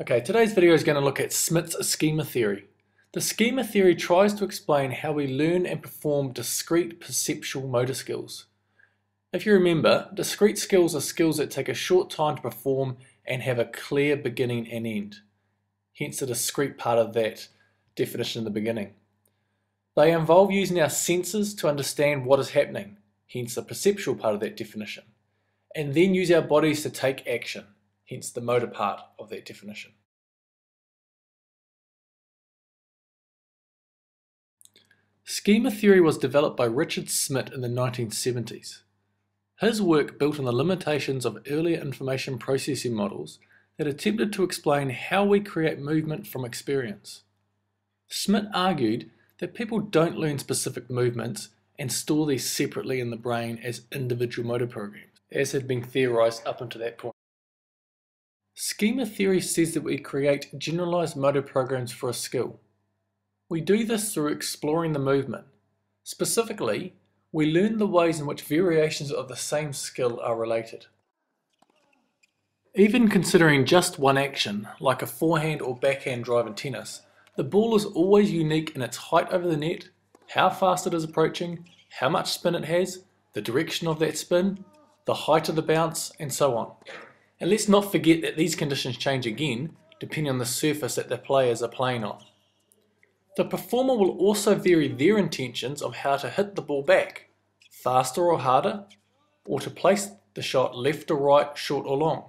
Okay, today's video is going to look at Schmidt's schema theory. The schema theory tries to explain how we learn and perform discrete perceptual motor skills. If you remember, discrete skills are skills that take a short time to perform and have a clear beginning and end. Hence the discrete part of that definition in the beginning. They involve using our senses to understand what is happening, hence the perceptual part of that definition, and then use our bodies to take action, hence the motor part of that definition. Schema theory was developed by Richard Schmidt in the 1970s. His work built on the limitations of earlier information processing models that attempted to explain how we create movement from experience. Schmidt argued that people don't learn specific movements and store these separately in the brain as individual motor programs, as had been theorized up until that point. Schema theory says that we create generalized motor programs for a skill. We do this through exploring the movement. Specifically, we learn the ways in which variations of the same skill are related. Even considering just one action, like a forehand or backhand drive in tennis, the ball is always unique in its height over the net, how fast it is approaching, how much spin it has, the direction of that spin, the height of the bounce, and so on. And let's not forget that these conditions change again, depending on the surface that the players are playing on. The performer will also vary their intentions of how to hit the ball back, faster or harder, or to place the shot left or right, short or long.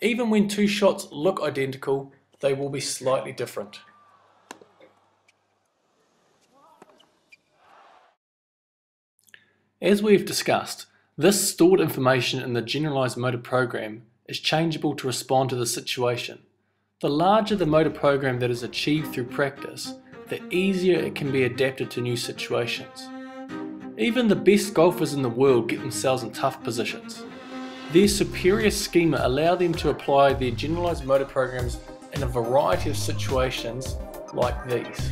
Even when two shots look identical, they will be slightly different. As we've discussed, this stored information in the generalized motor program is changeable to respond to the situation. The larger the motor program that is achieved through practice, the easier it can be adapted to new situations. Even the best golfers in the world get themselves in tough positions. Their superior schema allow them to apply their generalized motor programs in a variety of situations like these.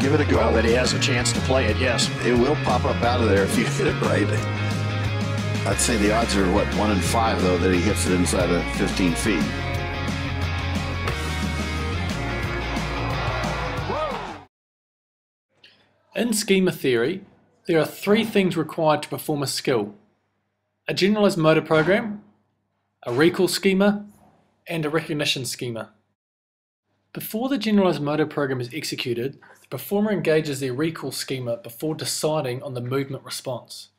Give it a go. Well, that he has a chance to play it, yes. It will pop up out of there if you hit it right. I'd say the odds are, what, 1 in 5, though, that he hits it inside of 15 feet. In schema theory, there are 3 things required to perform a skill: a generalized motor program, a recall schema, and a recognition schema. Before the generalized motor program is executed, the performer engages their recall schema before deciding on the movement response.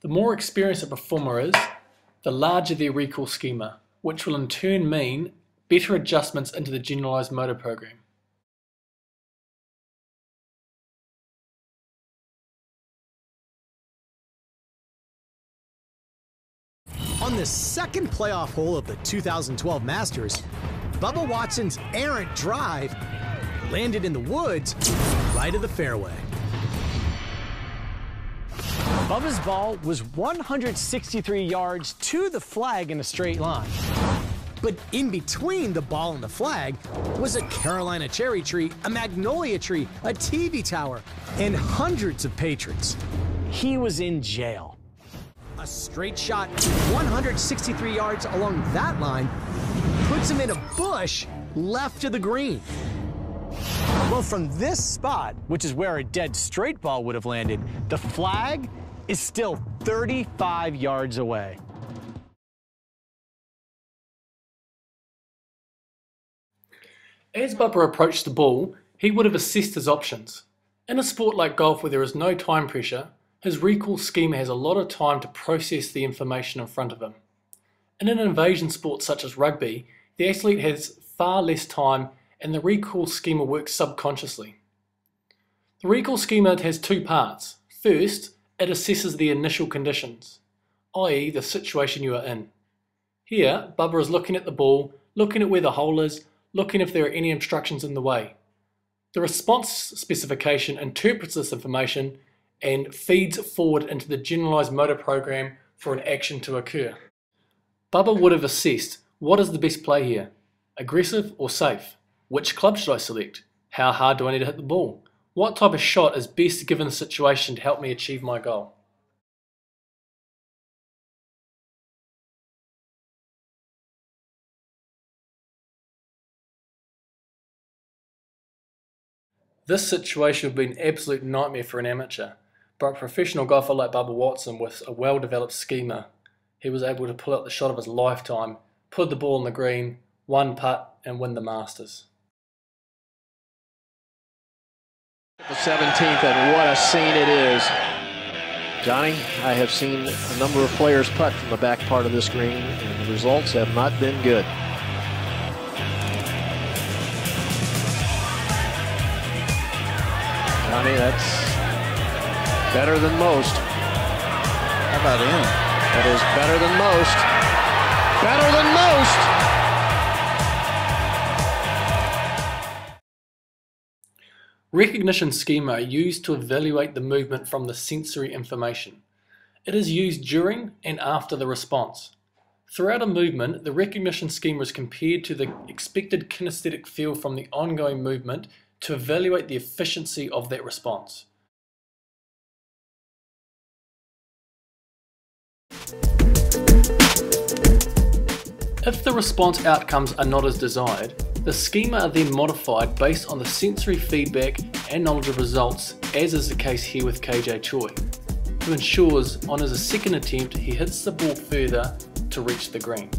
The more experienced a performer is, the larger their recall schema, which will in turn mean better adjustments into the generalized motor program. On the second playoff hole of the 2012 Masters, Bubba Watson's errant drive landed in the woods right of the fairway. Bubba's ball was 163 yards to the flag in a straight line. But in between the ball and the flag was a Carolina cherry tree, a magnolia tree, a TV tower, and hundreds of patrons. He was in jail. A straight shot, 163 yards along that line, puts him in a bush left of the green. Well, from this spot, which is where a dead straight ball would have landed, the flag is still 35 yards away. As Bubba approached the ball, he would have assessed his options. In a sport like golf where there is no time pressure, his recall schema has a lot of time to process the information in front of him. In an invasion sport such as rugby, the athlete has far less time and the recall schema works subconsciously. The recall schema has 2 parts. First, it assesses the initial conditions, i.e. the situation you are in. Here, Bubba is looking at the ball, looking at where the hole is, looking if there are any obstructions in the way. The response specification interprets this information and feeds it forward into the generalized motor program for an action to occur. Bubba would have assessed, what is the best play here? Aggressive or safe? Which club should I select? How hard do I need to hit the ball? What type of shot is best given the situation to help me achieve my goal? This situation would be an absolute nightmare for an amateur, but a professional golfer like Bubba Watson with a well-developed schema, he was able to pull out the shot of his lifetime, put the ball on the green, one putt and win the Masters. The 17th, and what a scene it is. Johnny, I have seen a number of players putt from the back part of this green, and the results have not been good. Johnny, that's better than most. How about him? That is better than most. Better than most! Recognition schema are used to evaluate the movement from the sensory information. It is used during and after the response. Throughout a movement, the recognition schema is compared to the expected kinesthetic feel from the ongoing movement to evaluate the efficiency of that response. If the response outcomes are not as desired, the schema are then modified based on the sensory feedback and knowledge of results, as is the case here with KJ Choi, who ensures on his second attempt he hits the ball further to reach the green.